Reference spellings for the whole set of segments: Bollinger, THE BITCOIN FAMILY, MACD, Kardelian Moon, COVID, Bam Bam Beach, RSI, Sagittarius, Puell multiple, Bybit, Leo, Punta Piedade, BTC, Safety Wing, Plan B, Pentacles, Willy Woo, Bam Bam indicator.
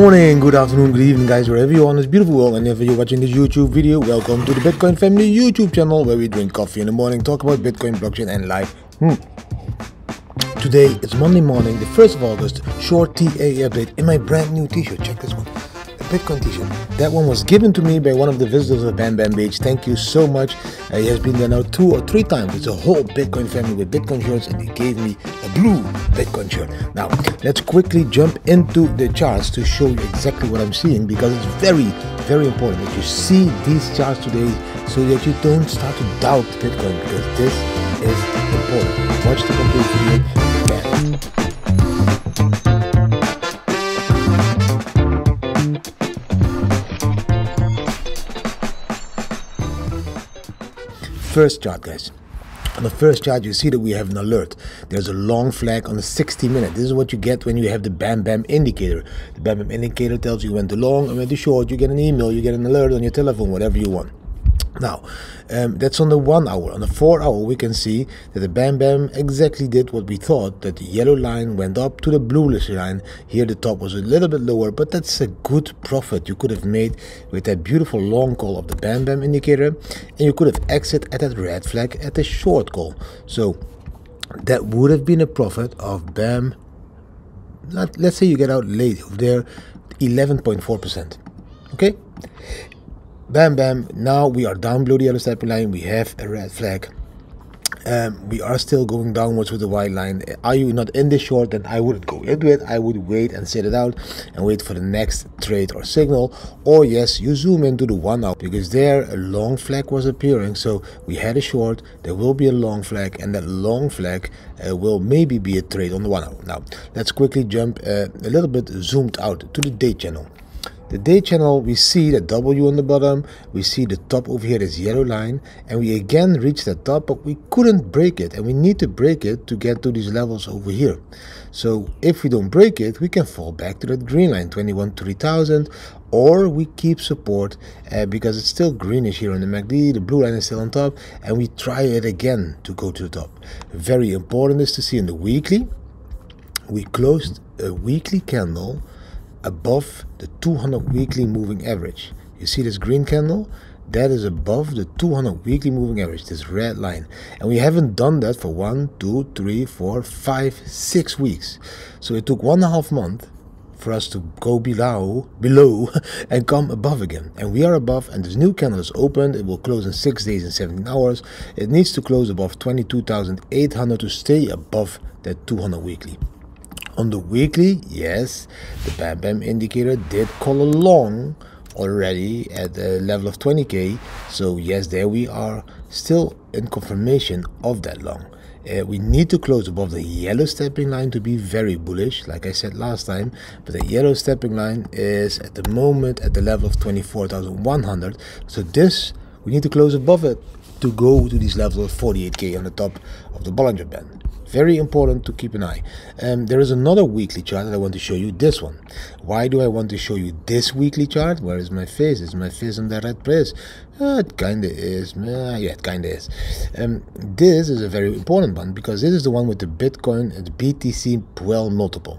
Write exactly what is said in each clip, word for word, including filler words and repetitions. morning, good afternoon, good evening, guys, wherever you are on this beautiful world, and if you're watching this YouTube video, welcome to the Bitcoin Family YouTube channel, where we drink coffee in the morning, talk about Bitcoin, blockchain, and life. Hmm. Today it's Monday morning, the first of August. Short T A update in my brand new T-shirt. Check this one. Bitcoin t-shirt. That one was given to me by one of the visitors of Bam Bam Beach. Thank you so much. Uh, he has been there now two or three times. It's a whole Bitcoin family with Bitcoin shirts, and he gave me a blue Bitcoin shirt. Now, let's quickly jump into the charts to show you exactly what I'm seeing, because it's very, very important that you see these charts today so that you don't start to doubt Bitcoin, because this is important. Watch the complete video. First chart, guys. On the first chart, you see that we have an alert. There's a long flag on the sixty minute. This is what you get when you have the Bam Bam indicator. The Bam Bam indicator tells you when to long and when to short. You get an email, you get an alert on your telephone, whatever you want. Now, um, that's on the one hour. On the four hour, we can see that the Bam Bam exactly did what we thought, that the yellow line went up to the bluish line. Here, the top was a little bit lower, but that's a good profit you could have made with that beautiful long call of the Bam Bam indicator, and you could have exited at that red flag at the short call. So that would have been a profit of Bam. Let, let's say you get out late over there, eleven point four percent. Okay. Bam Bam, now we are down below the yellow step line, we have a red flag. Um, we are still going downwards with the white line. Are you not in this short, then I wouldn't go into it. I would wait and sit it out and wait for the next trade or signal. Or yes, you zoom into the one hour, because there a long flag was appearing. So we had a short, there will be a long flag, and that long flag uh, will maybe be a trade on the one hour. Now, let's quickly jump uh, a little bit zoomed out to the day channel. The day channel, we see the W on the bottom, we see the top over here, this yellow line, and we again reached the top, but we couldn't break it, and we need to break it to get to these levels over here. So if we don't break it, we can fall back to that green line, twenty-one to three thousand, or we keep support uh, because it's still greenish here on the M A C D, the blue line is still on top, and we try it again to go to the top. Very important is to see in the weekly, we closed a weekly candle above the two hundred weekly moving average. You see this green candle? That is above the two hundred weekly moving average, this red line. And we haven't done that for one, two, three, four, five, six weeks. So it took one and a half month for us to go below, below and come above again. And we are above, and this new candle is opened. It will close in six days and seventeen hours. It needs to close above twenty-two thousand eight hundred to stay above that two hundred weekly. On the weekly, yes, the Bam Bam indicator did call along already at the level of twenty K. So yes, there we are still in confirmation of that long. Uh, we need to close above the yellow stepping line to be very bullish, like I said last time. But the yellow stepping line is at the moment at the level of twenty-four thousand one hundred. So this, we need to close above it to go to these levels of forty-eight K on the top of the Bollinger Band. Very important to keep an eye. Um, there is another weekly chart that I want to show you, this one. Why do I want to show you this weekly chart? Where is my face? Is my face on the red place? Uh, it kinda is, uh, yeah, it kinda is. Um, this is a very important one, because this is the one with the Bitcoin and the B T C Puell multiple.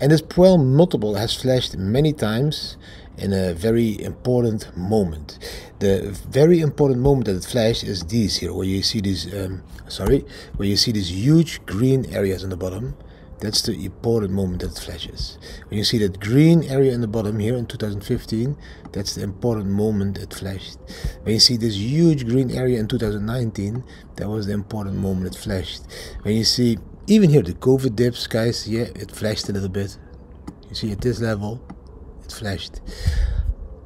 And this Puell multiple has flashed many times in a very important moment. The very important moment that it flashed is these here, where you see these um, sorry where you see these huge green areas on the bottom. That's the important moment that it flashes. When you see that green area in the bottom here in two thousand fifteen, that's the important moment it flashed. When you see this huge green area in two thousand nineteen, that was the important moment it flashed. When you see even here the COVID dips, guys, yeah, it flashed a little bit. You see at this level it flashed.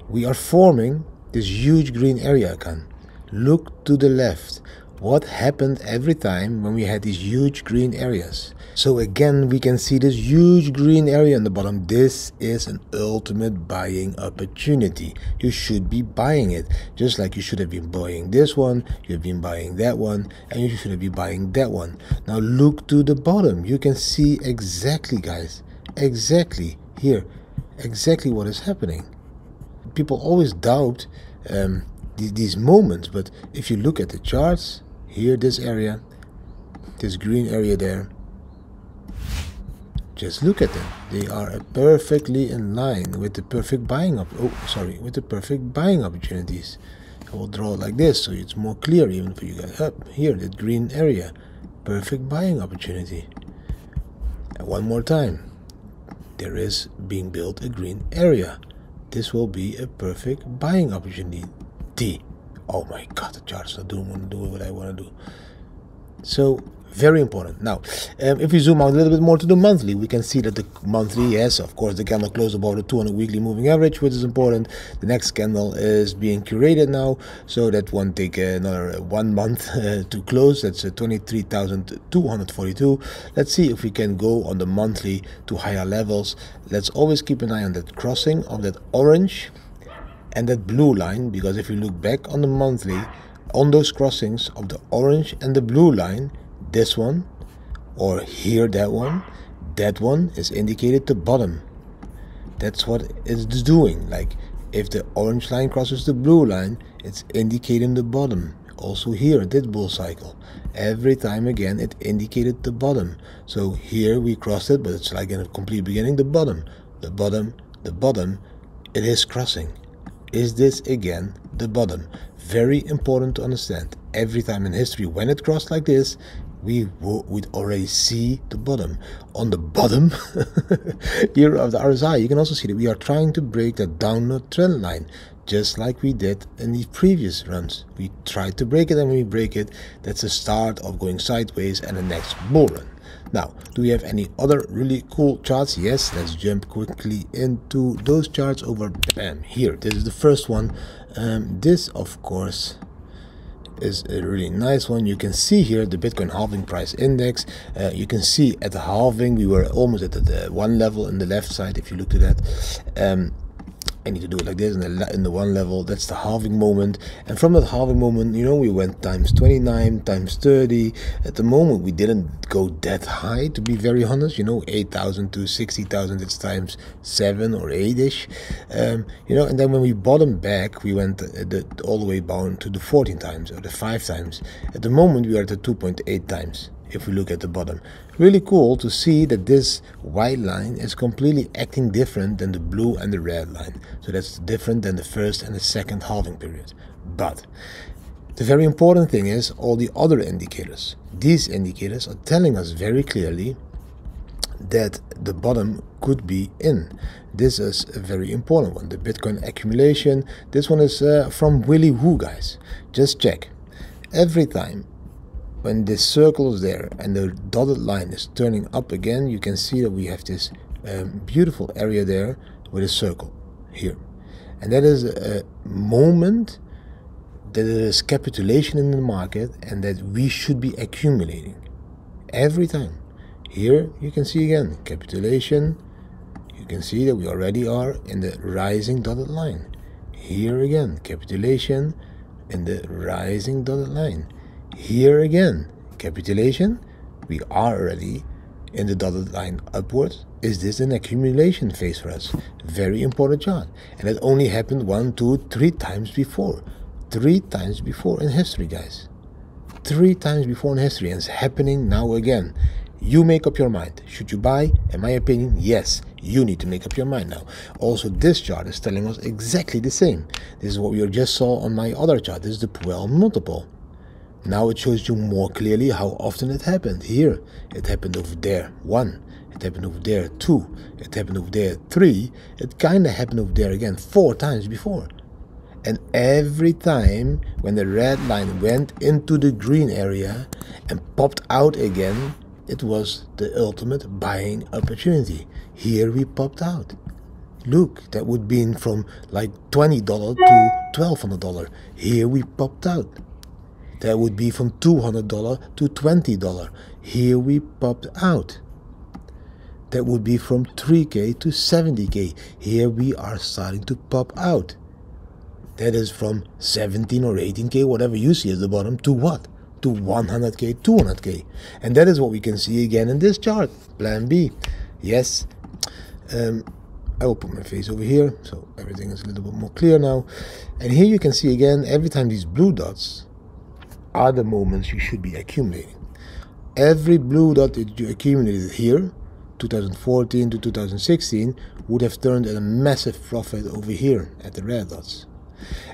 We are forming this huge green area again. Look to the left. What happened every time when we had these huge green areas? So again, we can see this huge green area on the bottom. This is an ultimate buying opportunity. You should be buying it, just like you should have been buying this one, you've been buying that one, and you should have been buying that one. Now look to the bottom. You can see exactly, guys, exactly here, exactly what is happening. People always doubt um, th these moments, but if you look at the charts, here this area, this green area there, Just look at them. They are perfectly in line with the perfect buying up. Oh, sorry, with the perfect buying opportunities. I will draw like this so it's more clear even for you guys. Up here, that green area, perfect buying opportunity. And one more time, there is being built a green area. This will be a perfect buying opportunity. D. Oh my God, the chart's not doing want to do what I want to do. So very important. Now, um, if we zoom out a little bit more to the monthly, we can see that the monthly, yes, of course, the candle closed above the two hundred weekly moving average, which is important. The next candle is being curated now, so that won't take another one month uh, to close. That's uh, twenty-three thousand two hundred forty-two. Let's see if we can go on the monthly to higher levels. Let's always keep an eye on that crossing of that orange and that blue line, because if you look back on the monthly, on those crossings of the orange and the blue line, this one, or here, that one, that one is indicated the bottom. That's what it's doing. Like if the orange line crosses the blue line, it's indicating the bottom. Also here, this bull cycle, every time again, it indicated the bottom. So here we crossed it, but it's like in a complete beginning, the bottom, the bottom, the bottom, it is crossing. Is this again the bottom? Very important to understand. Every time in history when it crossed like this, we would already see the bottom. On the bottom here of the R S I, you can also see that we are trying to break the downward trend line, just like we did in the previous runs. We tried to break it, and when we break it, that's the start of going sideways and the next bull run. Now, do we have any other really cool charts? Yes, let's jump quickly into those charts over bam here. This is the first one. Um, this, of course, is a really nice one. You can see here the Bitcoin halving price index. Uh, you can see at the halving we were almost at the one level in the left side. If you look to that, um, I need to do it like this in the, in the one level. That's the halving moment, and from that halving moment, you know, we went times twenty-nine, times thirty. At the moment, we didn't go that high, to be very honest. You know, eight thousand to sixty thousand, it's times seven or eight-ish. Um, you know, and then when we bottomed back, we went the, the, all the way down to the fourteen times or the five times. At the moment, we are at the two point eight times. If we look at the bottom, really cool to see that this white line is completely acting different than the blue and the red line. So that's different than the first and the second halving period. But the very important thing is all the other indicators. These indicators are telling us very clearly that the bottom could be in. This is a very important one. The Bitcoin accumulation. This one is uh, from Willy Woo, guys. Just check every time. When this circle is there and the dotted line is turning up again, you can see that we have this um, beautiful area there with a circle here. And that is a moment that there is capitulation in the market and that we should be accumulating every time. Here you can see again, capitulation. You can see that we already are in the rising dotted line. Here again, capitulation in the rising dotted line. Here again, capitulation, we are already in the dotted line upwards. Is this an accumulation phase for us? Very important chart. And it only happened one, two, three times before. Three times before in history, guys. Three times before in history, and it's happening now again. You make up your mind. Should you buy? In my opinion, yes. You need to make up your mind now. Also, this chart is telling us exactly the same. This is what we just saw on my other chart. This is the Puell multiple. Now it shows you more clearly how often it happened. Here, it happened over there, one. It happened over there, two. It happened over there, three. It kind of happened over there again, four times before. And every time when the red line went into the green area and popped out again, it was the ultimate buying opportunity. Here we popped out. Look, that would be from like twenty dollars to twelve hundred dollars. Here we popped out. That would be from two hundred dollars to twenty dollars. Here we popped out. That would be from three K to seventy K. Here we are starting to pop out. That is from seventeen or eighteen K, whatever you see at the bottom, to what? To one hundred K, two hundred K. And that is what we can see again in this chart. Plan B. Yes. Um, I will put my face over here, so everything is a little bit more clear now. And here you can see again, every time these blue dots are the moments you should be accumulating. Every blue dot that you accumulated here two thousand fourteen to two thousand sixteen would have turned a massive profit over here at the red dots.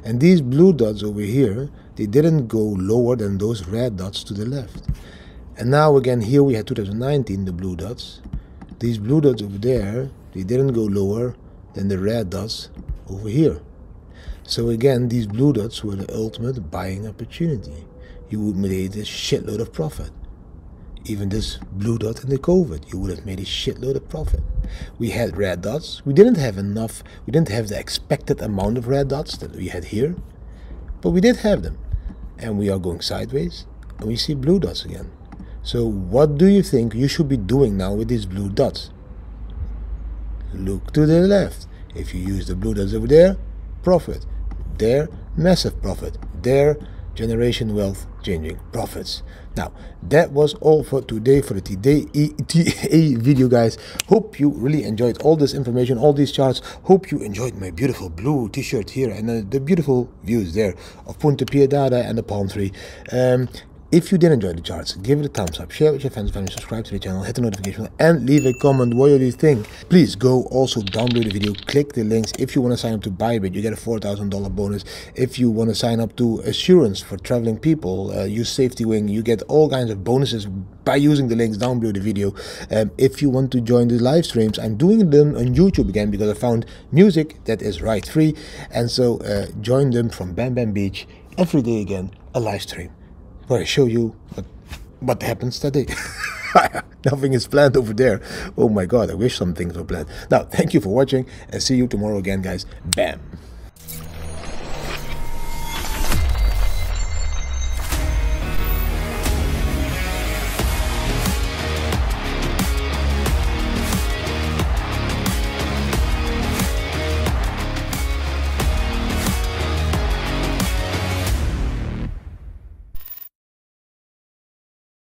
And these blue dots over here, they didn't go lower than those red dots to the left. And now again here we had two thousand nineteen, the blue dots. These blue dots over there, they didn't go lower than the red dots over here. So again, these blue dots were the ultimate buying opportunity. You would make a shitload of profit. Even this blue dot in the COVID, you would have made a shitload of profit. We had red dots. We didn't have enough. We didn't have the expected amount of red dots that we had here. But we did have them. And we are going sideways. And we see blue dots again. So what do you think you should be doing now with these blue dots? Look to the left. If you use the blue dots over there, profit. There, massive profit. There, generation wealth changing profits. Now that was all for today for the T D A video, guys. Hope you really enjoyed all this information, all these charts. Hope you enjoyed my beautiful blue t-shirt here and uh, the beautiful views there of Punta Piedade and the palm tree. um If you did enjoy the charts, give it a thumbs up, share with your friends and family, subscribe to the channel, hit the notification bell, and leave a comment. What do you think? Please go also down below the video, click the links. If you want to sign up to Bybit, you get a four thousand dollar bonus. If you want to sign up to Assurance for traveling people, uh, use Safety Wing, you get all kinds of bonuses by using the links down below the video. Um, if you want to join the live streams, I'm doing them on YouTube again because I found music that is right free. And so uh, join them from Bam Bam Beach every day again, a live stream, where I show you what, what happens that day. Nothing is planned over there. Oh my God, I wish some things were planned. Now, thank you for watching and see you tomorrow again, guys. Bam.